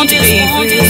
want it.